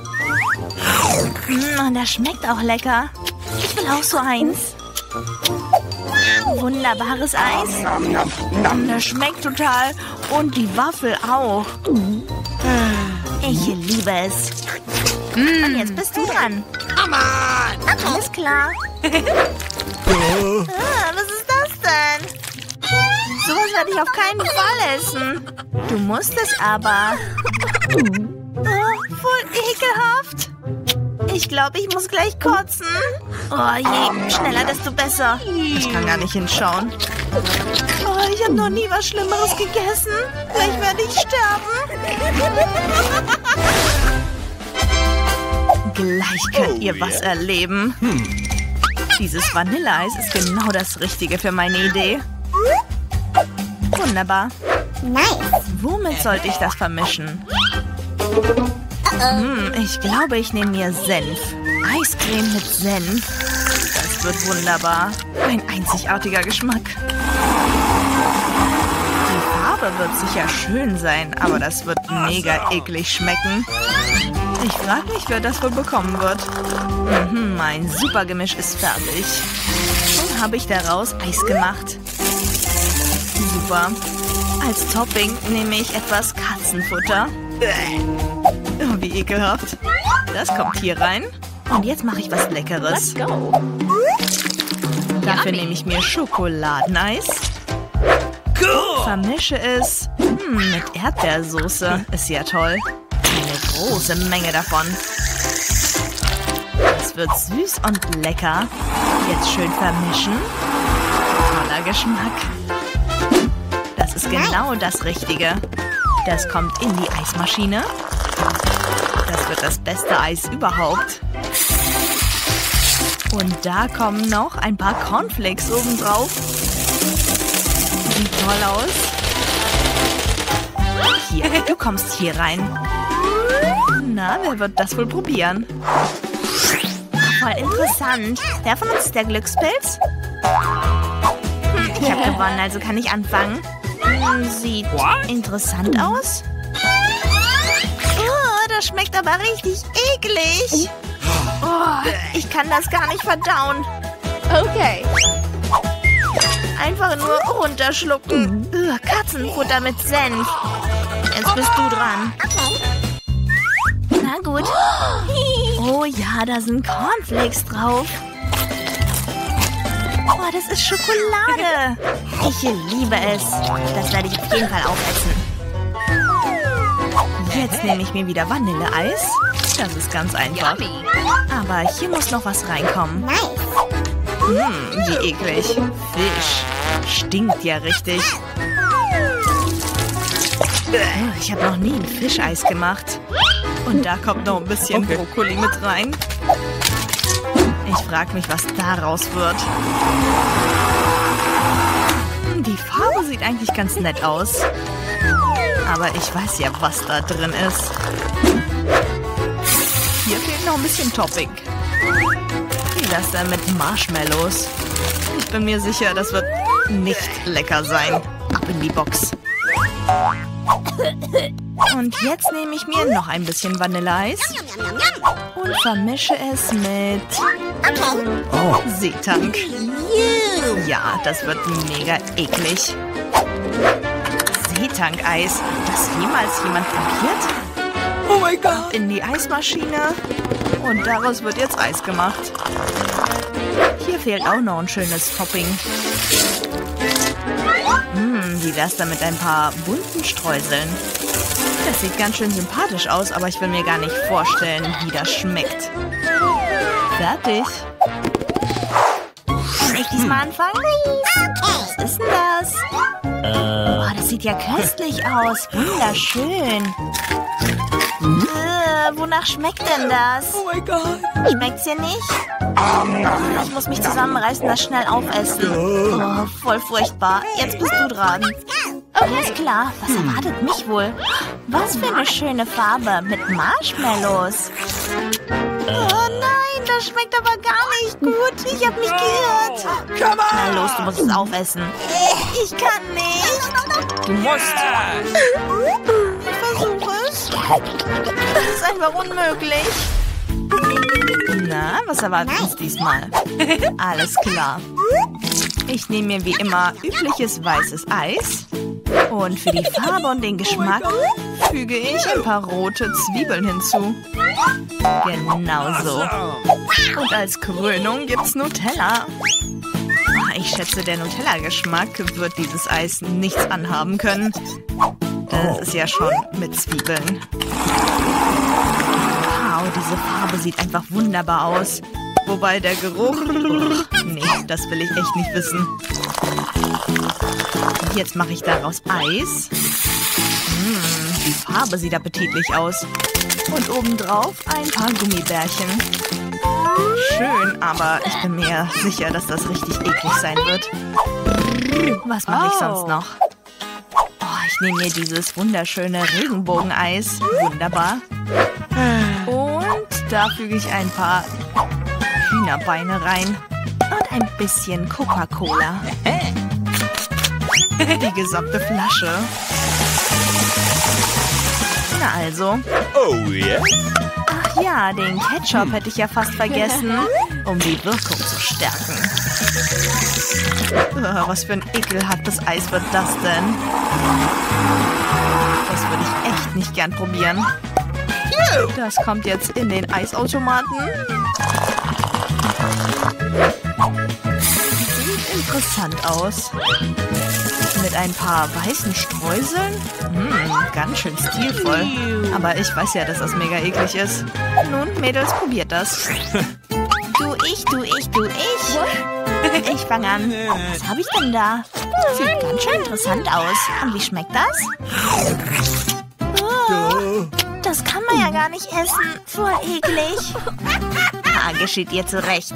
Und das schmeckt auch lecker. Ich will auch so eins. Wunderbares Eis. Das schmeckt total. Und die Waffel auch. Ich liebe es. Und jetzt bist du dran. Alles klar. Was ist das denn? Sowas werde ich auf keinen Fall essen. Du musst es aber. Oh, voll ekelhaft. Ich glaube, ich muss gleich kotzen. Oh je, schneller, desto besser. Ich kann gar nicht hinschauen. Oh, ich habe noch nie was Schlimmeres gegessen. Gleich werde ich sterben. Gleich könnt ihr was erleben. Dieses Vanilleeis ist genau das Richtige für meine Idee. Wunderbar. Nice. Womit sollte ich das vermischen? Ich glaube, ich nehme mir Senf. Eiscreme mit Senf. Das wird wunderbar. Ein einzigartiger Geschmack. Die Farbe wird sicher schön sein, aber das wird mega eklig schmecken. Ich frage mich, wer das wohl bekommen wird. Mein super Gemisch ist fertig. Schon habe ich daraus Eis gemacht. Super. Als Topping nehme ich etwas Katzenfutter. Wie ekelhaft. Das kommt hier rein. Und jetzt mache ich was Leckeres. Dafür nehme ich mir Schokoladeneis. Vermische es mit Erdbeersoße. Ist ja toll. Eine große Menge davon. Es wird süß und lecker. Jetzt schön vermischen. Toller Geschmack. Das ist genau das Richtige. Das kommt in die Eismaschine. Das wird das beste Eis überhaupt. Und da kommen noch ein paar Cornflakes obendrauf. Sieht toll aus. Hier, du kommst hier rein. Na, wer wird das wohl probieren? Voll interessant. Wer von uns ist der Glückspilz? Ich habe gewonnen, also kann ich anfangen. Sieht interessant aus. Das schmeckt aber richtig eklig. Oh, ich kann das gar nicht verdauen. Okay. Einfach nur runterschlucken. Katzenfutter mit Senf. Jetzt bist du dran. Na gut. Oh ja, da sind Cornflakes drauf. Oh, das ist Schokolade. Ich liebe es. Das werde ich auf jeden Fall aufessen. Jetzt nehme ich mir wieder Vanilleeis. Das ist ganz einfach. Aber hier muss noch was reinkommen. Wie eklig. Fisch. Stinkt ja richtig. Ich habe noch nie ein Fischeis gemacht. Und da kommt noch ein bisschen Brokkoli mit rein. Ich frage mich, was daraus wird. Die Farbe sieht eigentlich ganz nett aus. Aber ich weiß ja, was da drin ist. Hier fehlt noch ein bisschen Topping. Die Lasse mit Marshmallows. Ich bin mir sicher, das wird nicht lecker sein. Ab in die Box. Und jetzt nehme ich mir noch ein bisschen Vanilleeis und vermische es mit Seetank. Ja, das wird mega eklig. Seetank-Eis, hat das jemals jemand probiert? Oh mein Gott! In die Eismaschine und daraus wird jetzt Eis gemacht. Hier fehlt auch noch ein schönes Topping. Wie wär's dann mit ein paar bunten Streuseln? Das sieht ganz schön sympathisch aus, aber ich will mir gar nicht vorstellen, wie das schmeckt. Fertig. Soll ich diesmal anfangen? Was ist denn das? Boah, das sieht ja köstlich aus. Wunderschön. Wonach schmeckt denn das? Oh mein Gott. Schmeckt's dir nicht? Ich muss mich zusammenreißen, das schnell aufessen. Oh, voll furchtbar. Jetzt bist du dran. Alles klar, was erwartet mich wohl? Was für eine schöne Farbe mit Marshmallows. Oh nein, das schmeckt aber gar nicht gut. Ich habe mich geirrt. Na los, du musst es aufessen. Ich kann nicht. Du musst. Ich versuche es. Das ist einfach unmöglich. Na, was erwartet uns diesmal? Alles klar. Ich nehme mir wie immer übliches weißes Eis. Und für die Farbe und den Geschmack füge ich ein paar rote Zwiebeln hinzu. Genau so. Und als Krönung gibt's Nutella. Ich schätze, der Nutella-Geschmack wird dieses Eis nichts anhaben können. Das ist ja schon mit Zwiebeln. Wow, diese Farbe sieht einfach wunderbar aus. Wobei der Geruch... Nee, das will ich echt nicht wissen. Jetzt mache ich daraus Eis. Die Farbe sieht appetitlich aus. Und obendrauf ein paar Gummibärchen. Schön, aber ich bin mir sicher, dass das richtig eklig sein wird. Was mache ich sonst noch? Oh, ich nehme mir dieses wunderschöne Regenbogeneis. Wunderbar. Und da füge ich ein paar Hühnerbeine rein. Und ein bisschen Coca-Cola. Die gesamte Flasche. Na also. Ach ja, den Ketchup hätte ich ja fast vergessen, um die Wirkung zu stärken. Was für ein ekelhaftes Eis wird das denn? Das würde ich echt nicht gern probieren. Das kommt jetzt in den Eisautomaten. Sieht interessant aus. Mit ein paar weißen Streuseln? Ganz schön stilvoll. Aber ich weiß ja, dass das mega eklig ist. Nun, Mädels, probiert das. Du, ich. Ich fange an. Was habe ich denn da? Sieht ganz schön interessant aus. Und wie schmeckt das? Oh, das kann man ja gar nicht essen. Voll eklig. Ah, geschieht ihr zurecht.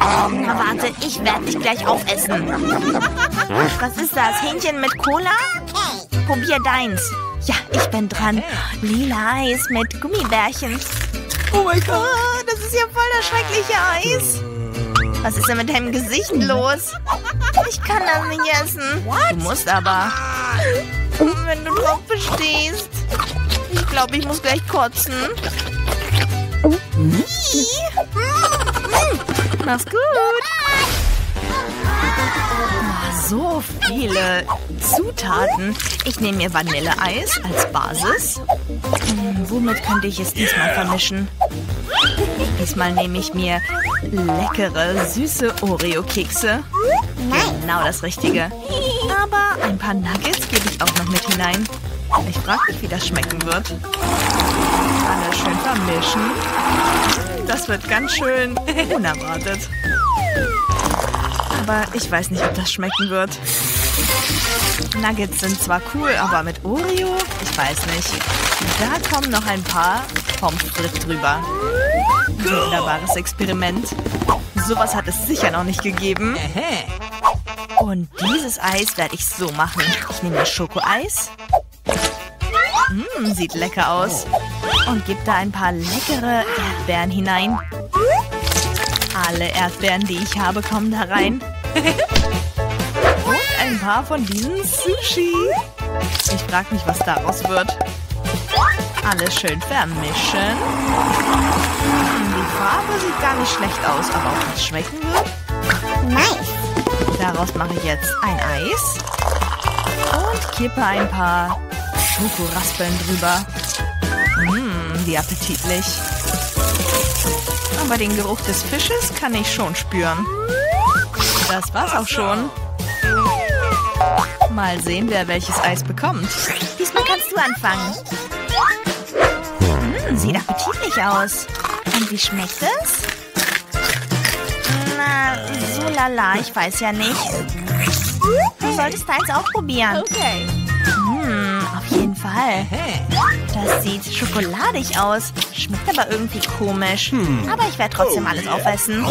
Na warte, ich werde dich gleich aufessen. Was ist das? Hähnchen mit Cola? Probier deins. Ja, ich bin dran. Lila Eis mit Gummibärchen. Oh mein Gott. Oh, das ist ja voll das schreckliche Eis. Was ist denn mit deinem Gesicht los? Ich kann das nicht essen. Du musst aber. Wenn du drauf bestehst. Ich glaube, ich muss gleich kotzen. Mach's gut. Oh, so viele Zutaten. Ich nehme mir Vanilleeis als Basis. Womit könnte ich es diesmal vermischen? Diesmal nehme ich mir leckere, süße Oreo-Kekse. Genau das Richtige. Aber ein paar Nuggets gebe ich auch noch mit hinein. Ich frage mich, wie das schmecken wird. Alle schön vermischen. Das wird ganz schön unerwartet. Aber ich weiß nicht, ob das schmecken wird. Nuggets sind zwar cool, aber mit Oreo? Ich weiß nicht. Da kommen noch ein paar Tom spritzt drüber. Wunderbares Experiment. Sowas hat es sicher noch nicht gegeben. Und dieses Eis werde ich so machen. Ich nehme das Schokoeis. Sieht lecker aus. Und gebe da ein paar leckere Erdbeeren hinein. Alle Erdbeeren, die ich habe, kommen da rein. Und ein paar von diesen Sushi. Ich frage mich, was daraus wird. Alles schön vermischen. Die Farbe sieht gar nicht schlecht aus, aber auch nicht schmecken wird. Nice. Daraus mache ich jetzt ein Eis. Und kippe ein paar Schokoraspeln drüber. Wie appetitlich. Aber den Geruch des Fisches kann ich schon spüren. Das war's auch schon. Mal sehen, wer welches Eis bekommt. Diesmal kannst du anfangen. Sieht appetitlich aus. Und wie schmeckt es? Na, so lala, ich weiß ja nicht. Du solltest deins auch probieren. Okay. Auf jeden Fall. Das sieht schokoladig aus. Schmeckt aber irgendwie komisch. Aber ich werde trotzdem alles aufessen.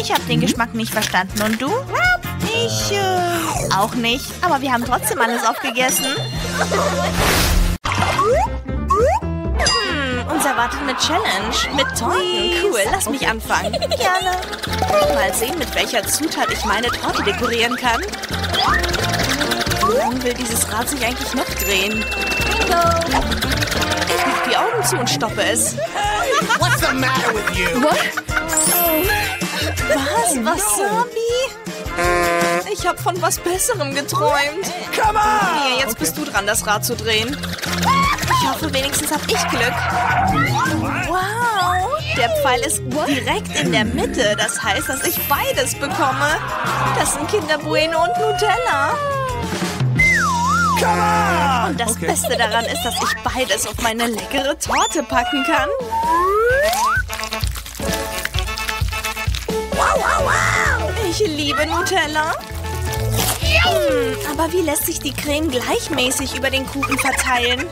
Ich habe den Geschmack nicht verstanden. Und du? Ich auch nicht. Aber wir haben trotzdem alles aufgegessen. Uns erwartet eine Challenge mit Torten. Cool, lass mich anfangen. Gerne. Mal sehen, mit welcher Zutat ich meine Torte dekorieren kann. Warum will dieses Rad sich eigentlich noch drehen? Ich mach die Augen zu und stoppe es. What's the matter with you? What? Was? Wasabi? Ich hab von was Besserem geträumt. Come on! Hier, jetzt bist du dran, das Rad zu drehen. Ich hoffe, wenigstens hab ich Glück. Wow! Der Pfeil ist direkt in der Mitte. Das heißt, dass ich beides bekomme. Das sind Kinder Bueno und Nutella. Und das Beste daran ist, dass ich beides auf meine leckere Torte packen kann. Ich liebe Nutella. Aber wie lässt sich die Creme gleichmäßig über den Kuchen verteilen?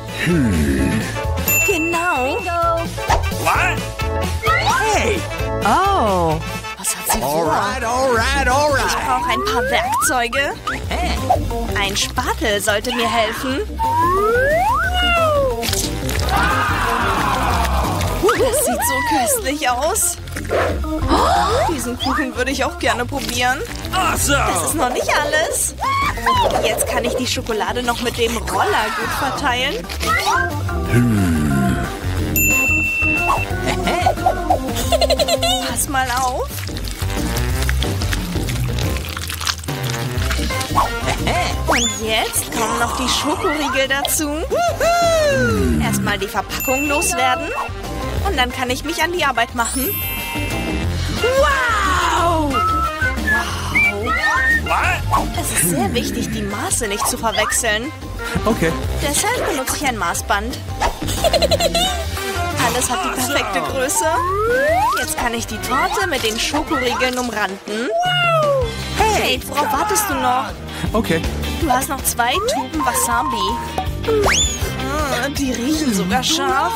Genau. Hey. Oh. Was hat sie vor? Alright. Ich brauche ein paar Werkzeuge. Ein Spatel sollte mir helfen. Das sieht so köstlich aus. Diesen Kuchen würde ich auch gerne probieren. Das ist noch nicht alles. Jetzt kann ich die Schokolade noch mit dem Roller gut verteilen. Pass mal auf. Und jetzt kommen noch die Schokoriegel dazu. Erstmal die Verpackung loswerden. Und dann kann ich mich an die Arbeit machen. Wow! Es ist sehr wichtig, die Maße nicht zu verwechseln. Okay. Deshalb benutze ich ein Maßband. Alles hat die perfekte Größe. Jetzt kann ich die Torte mit den Schokoriegeln umranden. Hey, Kate, worauf wartest du noch? Okay. Du hast noch 2 Tuben Wasabi. Die riechen sogar scharf.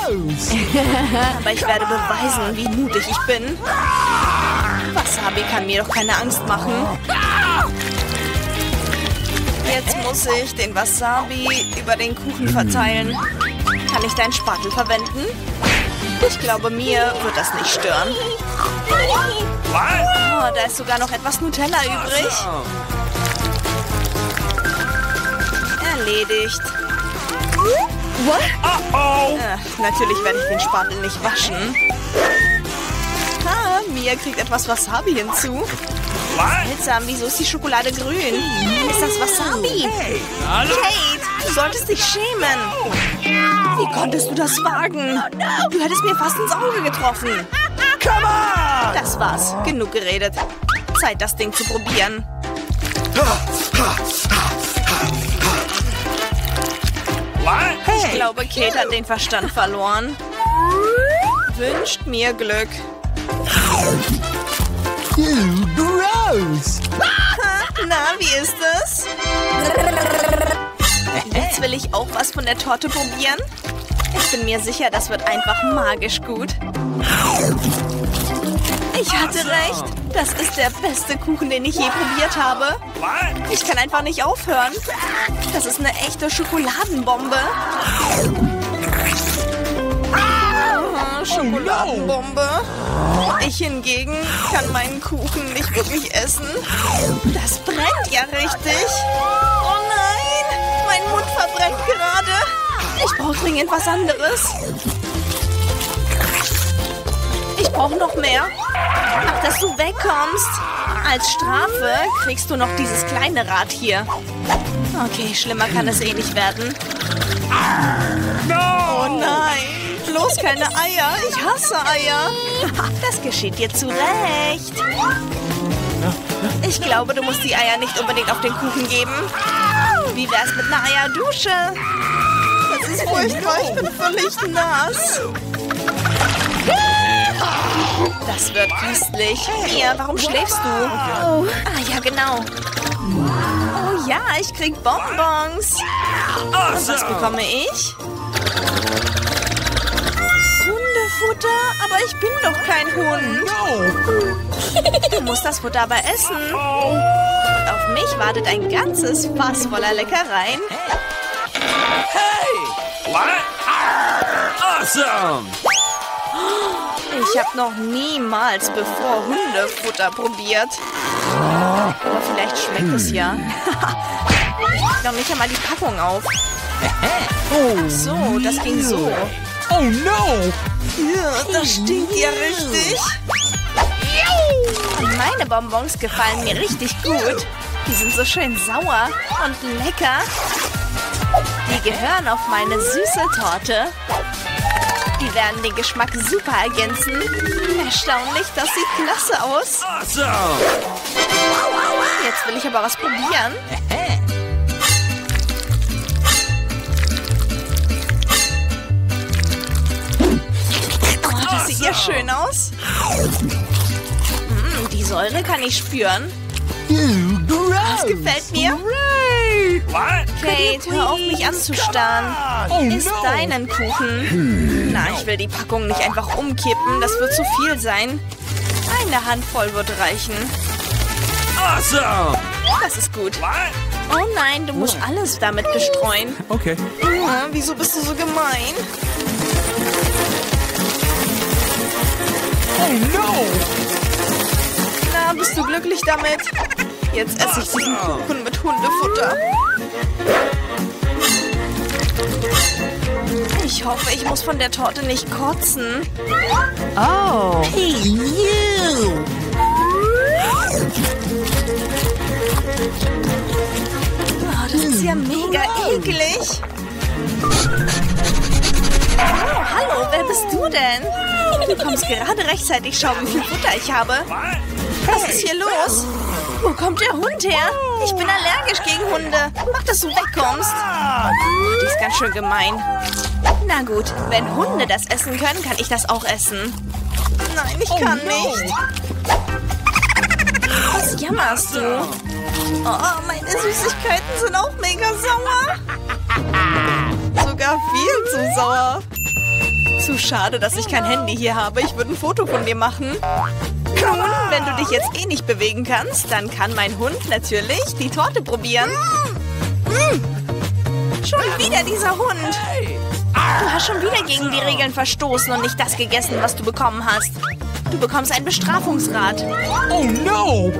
Aber ich werde beweisen, wie mutig ich bin. Wasabi kann mir doch keine Angst machen. Jetzt muss ich den Wasabi über den Kuchen verteilen. Kann ich deinen Spatel verwenden? Ich glaube, mir wird das nicht stören. Oh, da ist sogar noch etwas Nutella übrig. Erledigt. What? Natürlich werde ich den Spatel nicht waschen. Mia kriegt etwas Wasabi hinzu. Seltsam, wieso ist die Schokolade grün? Ist das Wasabi? Kate, du solltest dich schämen. Wie konntest du das wagen? Du hättest mir fast ins Auge getroffen. Das war's, genug geredet. Zeit, das Ding zu probieren. Ich glaube, Kate hat den Verstand verloren. Wünscht mir Glück. Na, wie ist es? Jetzt will ich auch was von der Torte probieren. Ich bin mir sicher, das wird einfach magisch gut. Ich hatte recht. Das ist der beste Kuchen, den ich je probiert habe. Ich kann einfach nicht aufhören. Das ist eine echte Schokoladenbombe. Schokoladenbombe. Ich hingegen kann meinen Kuchen nicht wirklich essen. Das brennt ja richtig. Oh nein, mein Mund verbrennt gerade. Ich brauche dringend was anderes. Ich brauche noch mehr. Ach, dass du wegkommst. Als Strafe kriegst du noch dieses kleine Rad hier. Okay, schlimmer kann es eh nicht werden. Oh nein. Bloß keine Eier. Ich hasse Eier. Das geschieht dir zu Recht. Ich glaube, du musst die Eier nicht unbedingt auf den Kuchen geben. Wie wär's mit einer Eierdusche? Das ist furchtbar. Ich bin völlig nass. Das wird köstlich. Mia, warum schläfst du? Oh. Ah, ja, genau. Oh ja, ich krieg Bonbons. Und was bekomme ich? Hundefutter? Aber ich bin doch kein Hund. Du musst das Futter aber essen. Und auf mich wartet ein ganzes Fass voller Leckereien. Hey! What? Awesome! Ich habe noch niemals bevor Hundefutter probiert. Aber vielleicht schmeckt es ja. Ich glaube, ich habe mal die Packung auf. Ach so, das ging so. Oh no! Ja, das stinkt ja richtig. Und meine Bonbons gefallen mir richtig gut. Die sind so schön sauer und lecker. Die gehören auf meine süße Torte. Die werden den Geschmack super ergänzen. Erstaunlich, das sieht klasse aus. Jetzt will ich aber was probieren. Oh, das sieht ja schön aus. Die Säure kann ich spüren. Das gefällt mir. Kate, hör auf, mich anzustarren. Iss deinen Kuchen. Na, ich will die Packung nicht einfach umkippen. Das wird zu viel sein. Eine Handvoll wird reichen. Das ist gut. Oh nein, du musst alles damit bestreuen. Okay. Ja, wieso bist du so gemein? Oh no! Na, bist du glücklich damit? Jetzt esse ich diesen Kuchen mit Hundefutter. Ich hoffe, ich muss von der Torte nicht kotzen. Oh. Hey, you. Oh, das ist ja mega eklig. Oh, hallo, wer bist du denn? Du kommst gerade rechtzeitig. Schau, wie viel Futter ich habe. Was ist hier los? Wo kommt der Hund her? Ich bin allergisch gegen Hunde. Mach, dass du wegkommst. Oh, die ist ganz schön gemein. Na gut, wenn Hunde das essen können, kann ich das auch essen. Nein, ich kann nicht. Was jammerst du? Oh, meine Süßigkeiten sind auch mega sauer. Sogar viel zu sauer. Zu schade, dass ich kein Handy hier habe. Ich würde ein Foto von dir machen. Nun, wenn du dich jetzt eh nicht bewegen kannst, dann kann mein Hund natürlich die Torte probieren. Schon wieder dieser Hund. Du hast schon wieder gegen die Regeln verstoßen und nicht das gegessen, was du bekommen hast. Du bekommst ein Bestrafungsrad. Oh no!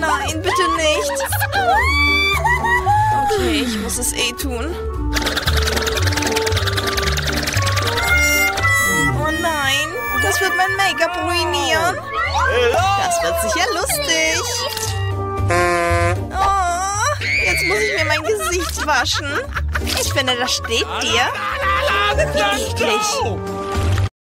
Nein, bitte nicht. Okay, ich muss es eh tun. Oh nein, das wird mein Make-up ruinieren. Das wird sicher lustig. Oh, jetzt muss ich mir mein Gesicht waschen. Ich finde, das steht dir. Wie eklig.